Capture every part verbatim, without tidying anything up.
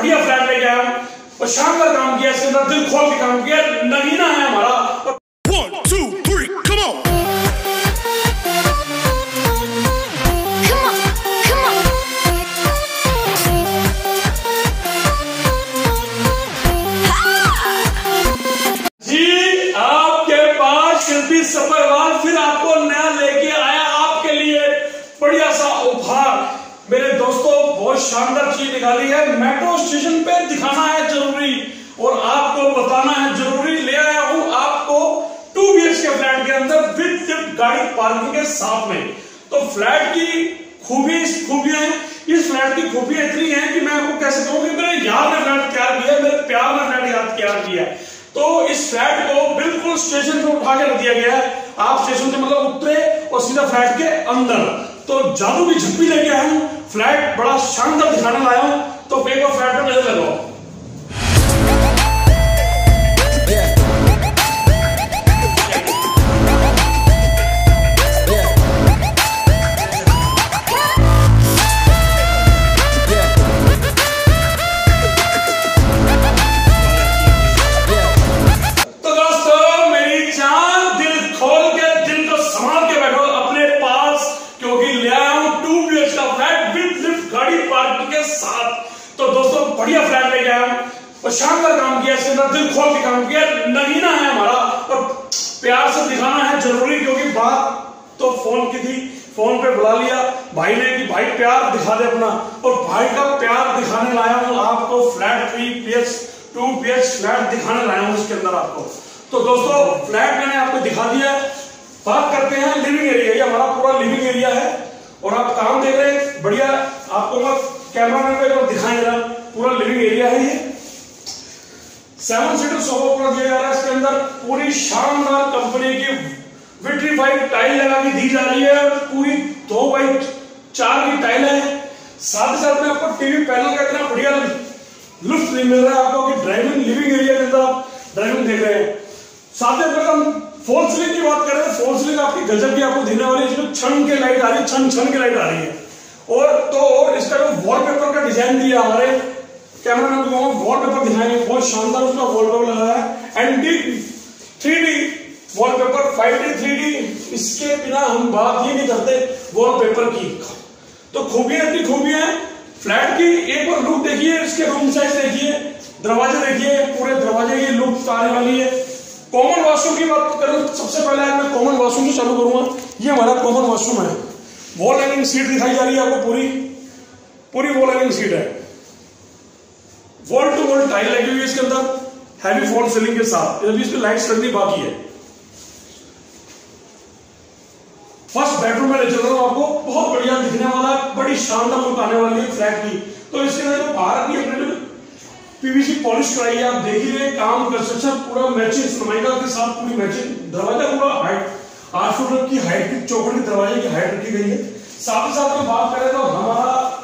बढ़िया फ्लैट लेके आया हूँ और शानदार काम किया, इसके अंदर दिल खोल के काम किया। नगीना है हमारा। One, two, three, come on. Come on, come on. जी आपके पास शिल्पी सफरवाल फिर आपको नया लेके आया, आपके लिए बढ़िया सा उपहार। मेरे दोस्तों बहुत शानदार चीज निकाली है, मेट्रो स्टेशन पे दिखाना है जरूरी और आपको बताना है जरूरी। ले आया हूं आपको टू बीएचके फ्लैट के अंदर विद गाड़ी पार्किंग के साथ में। तो फ्लैट की खूबी खूबियां इस फ्लैट की खूबियां इतनी है कि मैं आपको कैसे कहूँ कि मेरे यार ने फ्लैट तैयार किया है, मेरे प्यार ने फ्लैट याद तैयार किया है। तो इस फ्लैट को बिल्कुल स्टेशन से उठा के रख दिया गया है। आप स्टेशन से मतलब उतरे और सीधा फ्लैट के अंदर। तो जादू की झप्पी लेके आया हूँ, फ्लैट बड़ा शानदार दिखाने लाया हूँ। तो एक बार फ्लैट में नजर लगाओ। बढ़िया फ्लैट लेके आया और शानदार काम किया, इसके अंदर दिल खोल के काम किया। नगीना है हमारा और प्यार से दिखाना है जरूरी, क्योंकि बात तो फोन की थी, फोन पे बुला लिया भाई ने कि भाई प्यार दिखा दे अपना, और भाई का प्यार दिखाने लाया हूँ आपको। Flat three B H two B H flat दिखाने लाया हूँ उसके अंदर आपको। तो दोस्तों फ्लैट मैंने आपको दिखा दिया। बात करते हैं लिविंग एरिया, ये हमारा पूरा लिविंग एरिया है और आप काम देख रहे हैं बढ़िया। आपको मैं कैमरा मैन को दिखाई दे रहा, पूरा लिविंग एरिया है ये। सेवन सीटर सोफा पूरा दिया जा रहा है, इसके अंदर पूरी शानदार कंपनी की विट्रीफाइड टाइल लगा के दी जा रही है। पूरी दो बाई चार की टाइल है। साथ ही साथ में आपको टीवी पैनल का इतना बढ़िया लुफ्त मिल रहा है आपको कि ड्राइविंग लिविंग एरिया के अंदर आप ड्राइविंग देख रहे हैं। साथ ही साथ फोर सीलिंग की बात करें, फोर सीलिंग आपकी गजब की आपको देने वाली है। इसमें छन के लाइट आ रही है, छन छन के लाइट आ रही है। और तो और इसका जो वॉलपेपर का डिजाइन दिया हमारे कैमरा मैन को, वॉलपेपर दिखाएंगे बहुत शानदार उसका वॉलपेपर लगा है। Antique three D wallpaper, five D three D, इसके बिना हम बात ही नहीं करते वॉलपेपर की। तो खूबियां इतनी खूबियां हैं फ्लैट की। एक बार लुक देखिए, इसके रूम साइज देखिए, दरवाजे देखिए, पूरे दरवाजे की लुक आने वाली है। कॉमन वॉशरूम की बात करूं, सबसे पहले मैं कॉमन वॉशरूम से चालू करूंगा। ये हमारा कॉमन वॉशरूम है। वॉल हैंगिंग सीट दिखाई जा रही है आपको, पूरी पूरी वॉल हैंगिंग सीट है। वॉल टू वॉल टाइल लगी हुई है इसके अंदर, हैवी फॉल सीलिंग के साथ। अभी इसमें लाइट्स लगनी बाकी है। फर्स्ट बेडरूम में ले चल रहा हूं आपको, बहुत बढ़िया दिखने वाला, बड़ी शानदार लुक आने वाली है फ्लैट की। तो इसके अंदर बाहर की अपने पीवीसी पॉलिश कराई है, आप देख ही रहे काम कंस्ट्रक्शन पूरा मैचिंग सरमाइका के साथ, पूरी मैचिंग। दरवाजा पूरा हाइट आठ सौ फुट की हाइट की चौखड़ी दरवाजे की हाइट रखी गई है। साथ ही साथ में बात करें तो हमारा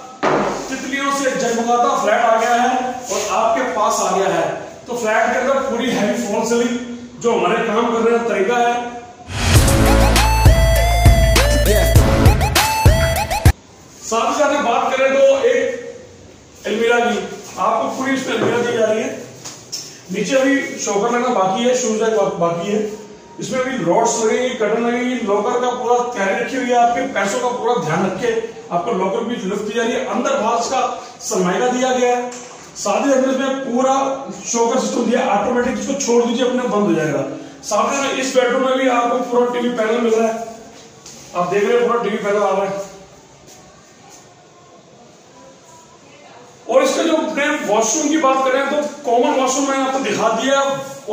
तितलियों से जगमगाता फ्लैट आ गया है और आपके पास आ गया है। तो फ्लैट के अंदर पूरी हैवी फॉल सीलिंग, जो हमारे काम करने का तरीका है। साथ ही साथ में बात करें तो एक अलमीरा की आपको पूरी इसमें अलमीरा दी जा रही है। नीचे अभी शॉकर लगना बाकी है, शूज बाकी है, इसमें भी रॉड्स लगेगी, कटन लगेगी। लॉकर का पूरा तैयारी रखी हुई है, आपके पैसों का पूरा ध्यान रखे। आपको लॉकर भी लिफ्ट दी जा रही है, अंदर बाहर का सरमाइका दिया गया है। साथ ही इसमें पूरा शॉकर सिस्टम दिया, ऑटोमेटिक इसको छोड़ दीजिए अपने बंद हो जाएगा। साथ ही इस बेडरूम में भी आपको पूरा टीवी पैनल मिल रहा है, आप देख रहे हैं पूरा टीवी पैनल आ रहा है। और इसका जो वॉशरूम की बात करें तो कॉमन वॉशरूम मैंने आपको दिखा दिया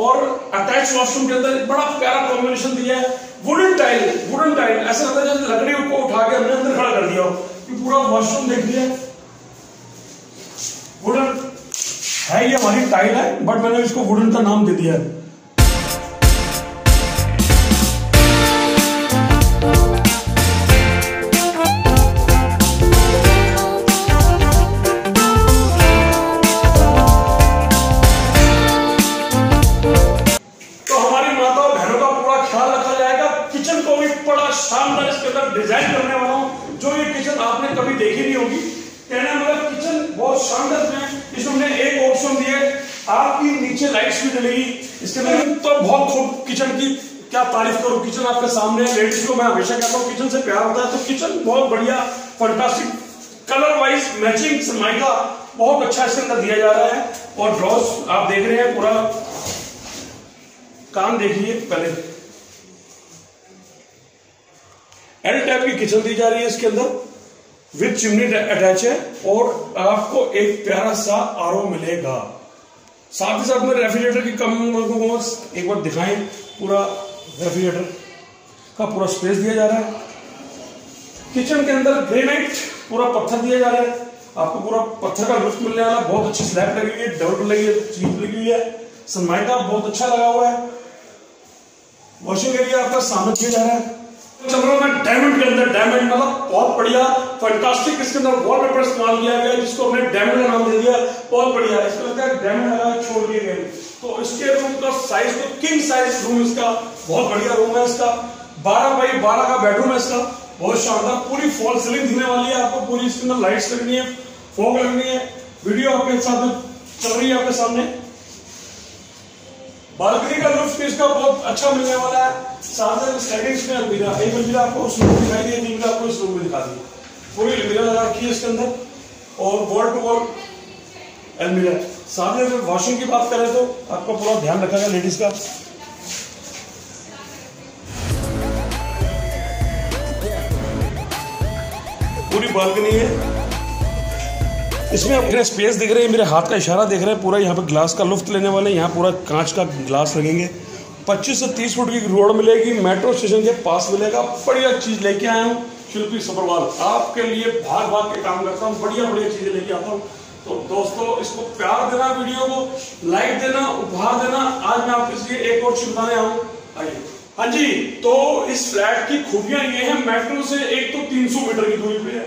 और अटैच वॉशरूम के अंदर बड़ा प्यारा कॉम्बिनेशन दिया है। वुडन टाइल, वुडन टाइल ऐसा लगता है जैसे लकड़ी को उठा के हमने अंदर खड़ा कर दिया हो। ये पूरा वॉशरूम देख लिया, वुडन है, ये हमारी टाइल है बट मैंने इसको वुडन का नाम दे दिया है। डिजाइन करने वाला हूं जो ये किचन आपने कभी देखी नहीं होगी। कहना मतलब किचन बहुत शानदार है। इसमें हमने एक ऑप्शन दिया आपकी नीचे लाइट्स भी डलेगी इसके अंदर। तो बहुत खूब किचन की क्या तारीफ करूं, किचन आपके सामने है। लेडीज को मैं हमेशा कहता हूँ किचन से प्यार होता है, तो किचन बहुत बढ़िया fantastic colour wise matching Sunmica बहुत अच्छा इसके अंदर दिया जा रहा है। और ड्रॉस आप देख रहे हैं, पूरा काम देखिए पहले एल टाइप की किचन दी जा रही है इसके अंदर विद चिमनी अटैच है और आपको एक प्यारा सा आर ओ मिलेगा। साथ ही साथ में रेफ्रिजरेटर की कम एक बार दिखाएं, पूरा रेफ्रिजरेटर का पूरा स्पेस दिया जा रहा है। किचन के अंदर ग्रेनाइट पूरा पत्थर दिया जा रहा है, आपको पूरा पत्थर का लुत्फ मिलने वाला। बहुत अच्छी स्लैब लगी हुई है, डबल लगी है, चीप लगी हुई है, सनमाइका बहुत अच्छा लगा हुआ है। वॉशिंग एरिया आपका सामने किया जा रहा है। चल रहा मैं डायमंड के अंदर, डायमंड मतलब बहुत बढ़िया फैंटास्टिक इसके अंदर वॉलपेपर इस्तेमाल किया गया जिसको हमने डायमंड का नाम दे दिया। बहुत बढ़िया इसको लगता है डायमंड लगा छोड़ दिए गए। तो इसके रूम का साइज तो किंग साइज रूम इसका बहुत बढ़िया रूम है। इसका बारह बाई बारह का बेडरूम है इसका, बहुत शानदार। पूरी फॉल सीलिंग दिखने वाली है आपको, पूरी इसके अंदर लाइट्स लगनी है, फॉग लगनी है। वीडियो आपके साथ चल रही है आपके सामने। बालकनी का लुक भी इसका बहुत अच्छा मिलने वाला है। साथ में स्लाइडिंग्स में अलमीरा, एक अलमीरा आपको उस रूम में दिखाई दी, तीन अलमीरा आपको इस रूम में दिखा दी, पूरी अलमीरा लगा रखी है इसके अंदर और वॉल टू वॉल अलमीरा। साथ में अगर वॉशिंग की बात करें तो आपका पूरा ध्यान रखा गया लेडीज का। पूरी बालकनी है इसमें, अपने स्पेस दिख रहे हैं, मेरे हाथ का इशारा देख रहे हैं। पूरा यहाँ पे ग्लास का लुफ्त लेने वाले हैं, यहाँ पूरा कांच का ग्लास लगेंगे। पच्चीस से तीस फुट की रोड मिलेगी, मेट्रो स्टेशन के पास मिलेगा। बढ़िया चीज़ लेके आया हूँ शिल्पी सपरवाल आपके लिए, भाग भाग के काम करता हूँ, बढ़िया बढ़िया चीज़ें लेके आता हूँ। तो दोस्तों इसको प्यार देना, वीडियो को लाइक देना, उपहार देना। आज मैं आपके लिए एक और चीज बताने आऊँ, आइए। हाँ जी, तो इस फ्लैट की खूबियाँ ये हैं, मेट्रो से एक तो तीन सौ मीटर की दूरी पे है,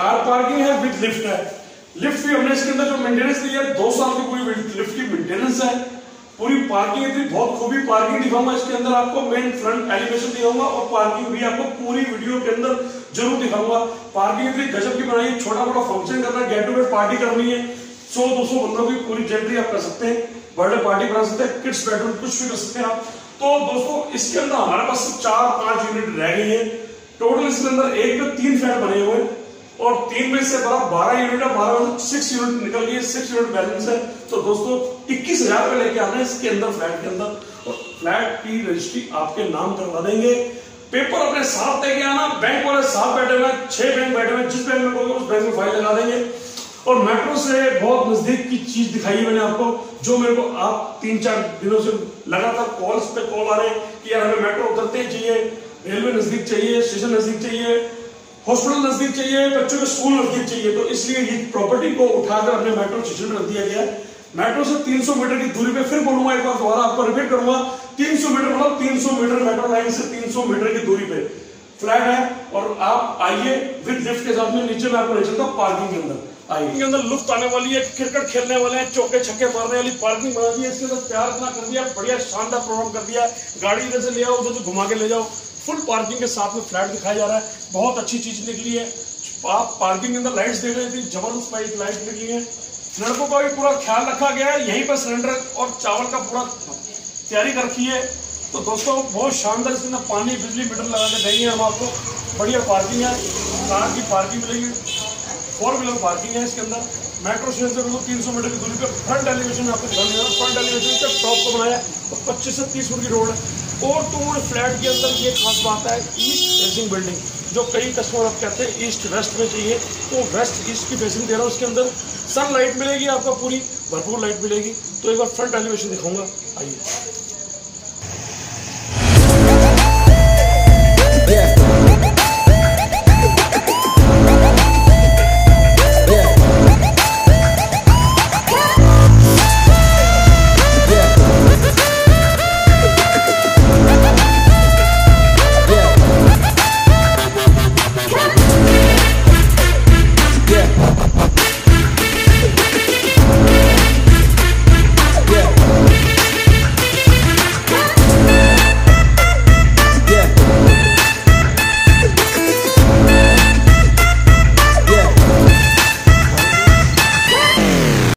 कार पार्किंग है, विद लिफ्ट है। लिफ्ट भी हमने इसके अंदर जो मेंटेनेंस दी है, दो साल की पूरी लिफ्ट की मेंटेनेंस है, पूरी पार्किंग इतनी बहुत खूबी। पार्किंग दिखाऊंगा इसके अंदर आपको, मेन फ्रंट एलिवेशन दिखाऊंगा और पार्किंग भी आपको पूरी वीडियो के अंदर जरूर दिखाऊंगा। पार्किंग इतनी गजब की बनाई, छोटा मोटा फंक्शन करना है, गेट टू गेट पार्टी करनी है, सौ दो सौ बंदों की पूरी जेंट्री आप कर सकते हैं, बर्थडे पार्टी बना सकते हैं, किड्स बेडरूम कुछ भी कर सकते हैं आप। तो दोस्तों इसके अंदर हमारे पास चार पांच यूनिट रह गई है टोटल। इसके अंदर एक में तीन फ्लैट बने हुए हैं और तीन में से बड़ा बारह यूनिट है, बारह सिक्स यूनिट निकल गई, सिक्स यूनिट बैलेंस है। तो दोस्तों इक्कीस हजार रुपये लेके आना है इसके अंदर फ्लैट के अंदर, और फ्लैट की रजिस्ट्री आपके नाम करवा देंगे। पेपर अपने साथ लेके आना, बैंक वाले साथ बैठे हुए, छह बैंक बैठे हुए, जिस बैंक में बोलोगे उस बैंक में फाइल लगा देंगे। और मेट्रो से बहुत नजदीक की चीज दिखाई मैंने आपको, जो मेरे को आप तीन चार दिनों से लगातार कॉल्स पे कॉल आ रहे हैं कि यार हमें मेट्रो उतरते ही चाहिए, रेलवे नजदीक चाहिए, स्टेशन नजदीक चाहिए, हॉस्पिटल नजदीक चाहिए, बच्चों के स्कूल नजदीक चाहिए। तो इसलिए ये प्रॉपर्टी को उठाकर अपने मेट्रो स्टेशन रख दिया गया है। मेट्रो से तीन सौ मीटर की दूरी पे, फिर बोलूंगा एक बार दोबारा आपको रिपीट करूंगा, तीन सौ मीटर मतलब तीन सौ मीटर मेट्रो लाइन से तीन सौ मीटर की दूरी पे फ्लैट है। और आप आइए विद लिफ्ट के साथ में, नीचे में आपको ले चलता हूँ पार्किंग के अंदर। पार्किंग के अंदर लुफ्त आने वाली है, क्रिकेट खेलने वाले हैं, चौके छक्के मारने वाली पार्किंग बना दी है। इसके अंदर प्यार इतना कर दिया, बढ़िया शानदार प्रोग्राम कर दिया, गाड़ी इधर से ले आओ उधर से घुमा के ले जाओ, फुल पार्किंग के साथ में फ्लैट दिखाया जा रहा है। बहुत अच्छी चीज निकली है, आप पार्किंग के अंदर लाइट्स देख रहे थे, जबरदस्त पाइप लाइट निकली है। लड़कों का भी पूरा ख्याल रखा गया है, यहीं पर सिलेंडर और चावल का पूरा तैयारी कर रखी है। तो दोस्तों बहुत शानदार इसके अंदर पानी बिजली मीटर लगा के देंगे हम आपको। बढ़िया पार्किंग है, कार की पार्किंग मिलेगी, फोर व्हीलर पार्किंग है इसके अंदर। मेट्रो स्टेशन से बिल्कुल तीन सौ मीटर की दूरी पर फ्रंट एलिवेशन आपको दिखाई दे रहा है, फ्रंट एलिवेशन का टॉप को बनाया और पच्चीस से तीस फुट की रोड है। और तोड़ फ्लैट के अंदर ये खास बात है, ईस्ट फेसिंग बिल्डिंग, जो कई कस्टमर आप कहते हैं ईस्ट वेस्ट में चाहिए, तो वेस्ट ईस्ट की फेसिंग दे रहा हूँ उसके अंदर। सनलाइट मिलेगी आपको, पूरी भरपूर लाइट मिलेगी। तो एक बार फ्रंट एलिवेशन दिखाऊंगा, आइए।